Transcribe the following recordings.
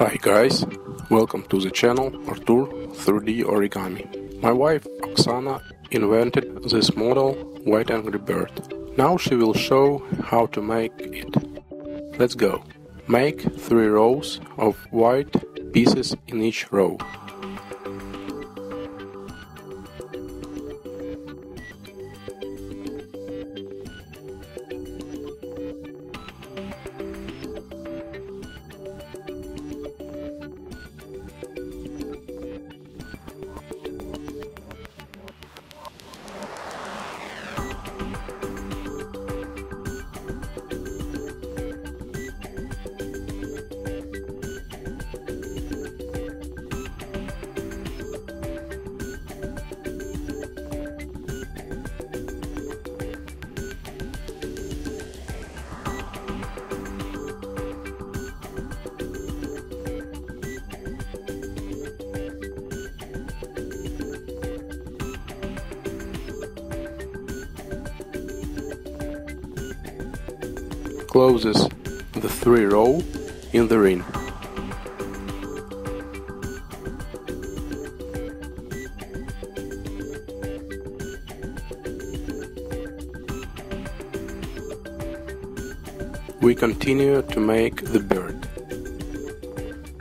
Hi guys, welcome to the channel Artur 3D Origami. My wife Oksana invented this model White Angry Bird. Now she will show how to make it. Let's go. Make 3 rows of white pieces in each row. Closes the 3 rows in the ring. We continue to make the bird.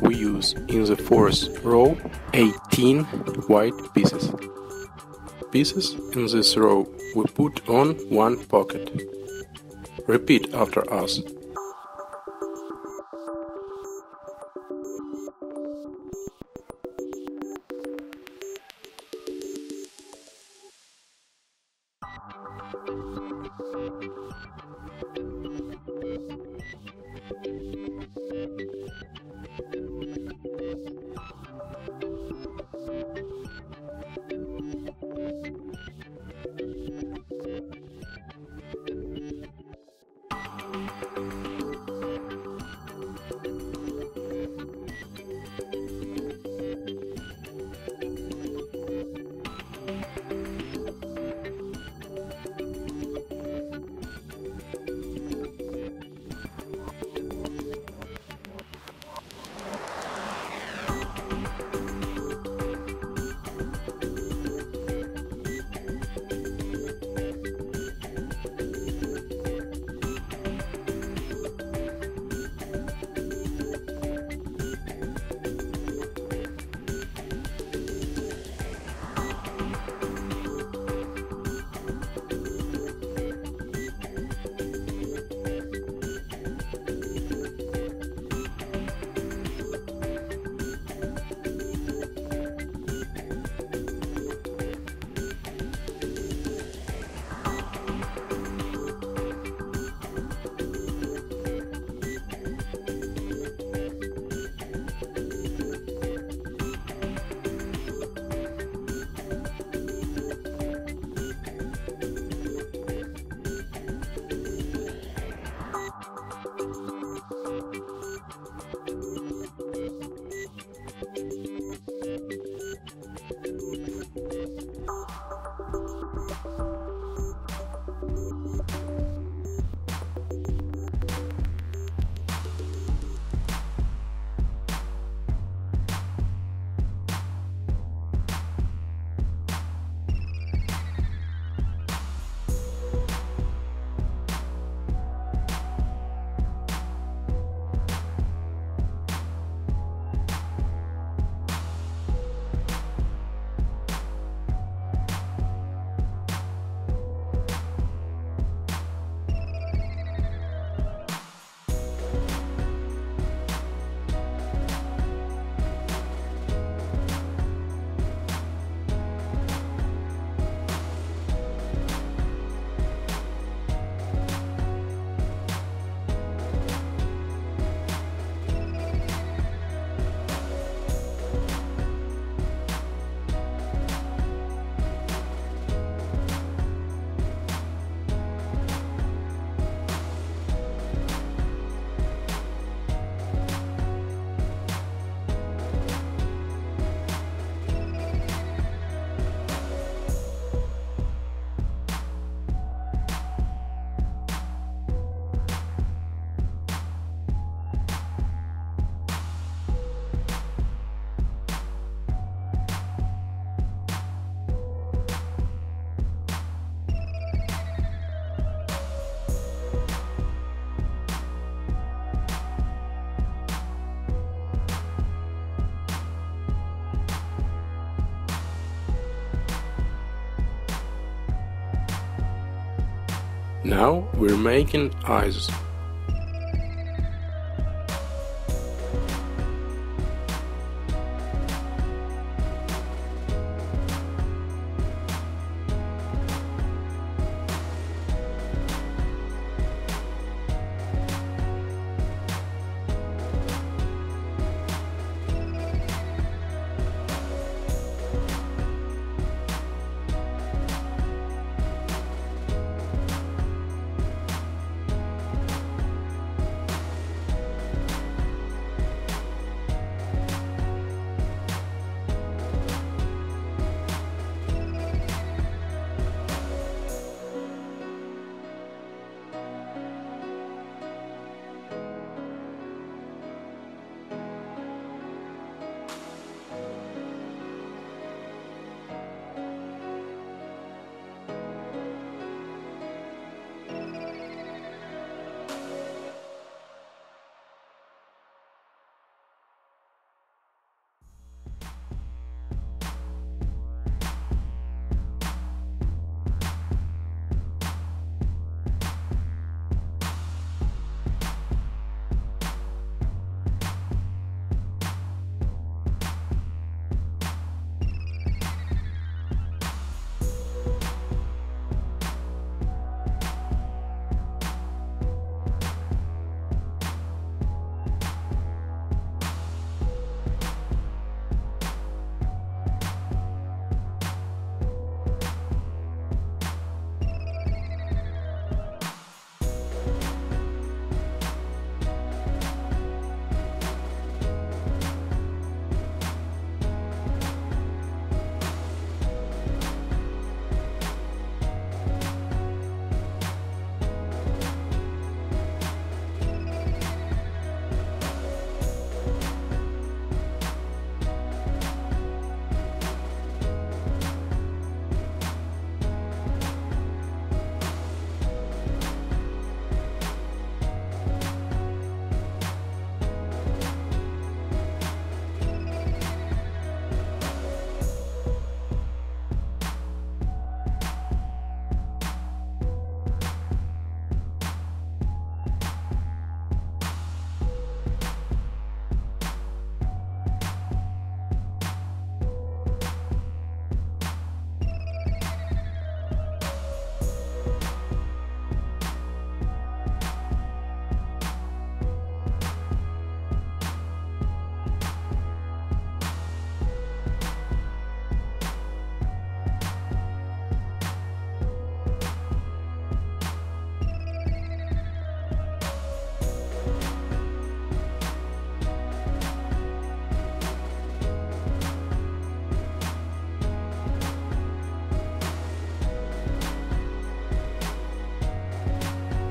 We use in the 4th row 18 white pieces. Pieces in this row we put on 1 pocket. Repeat after us. Now we're making eyes.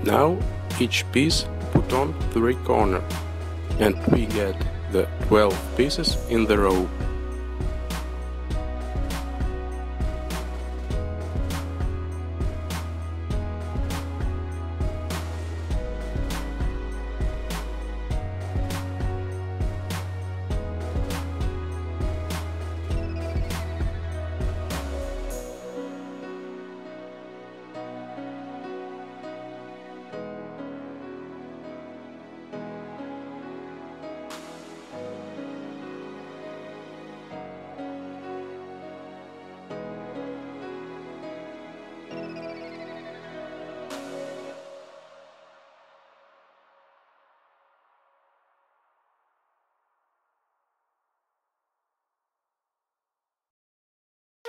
Now each piece put on 3 corners, and we get the 12 pieces in the row.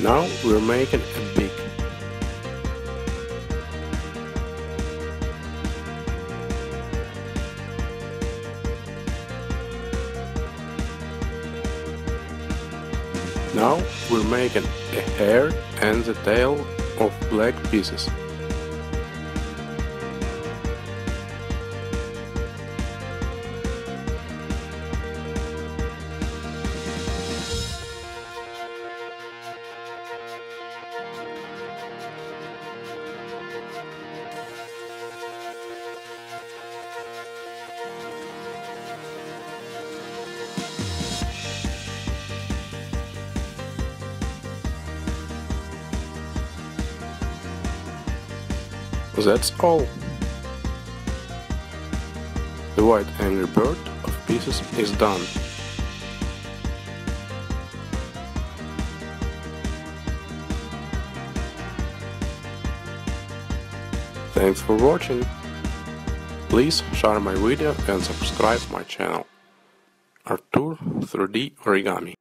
Now we're making a beak. will make a hair and the tail of black pieces. That's all. The White Angry Bird of pieces is done. Thanks for watching. Please share my video and subscribe my channel. Artur 3D Origami.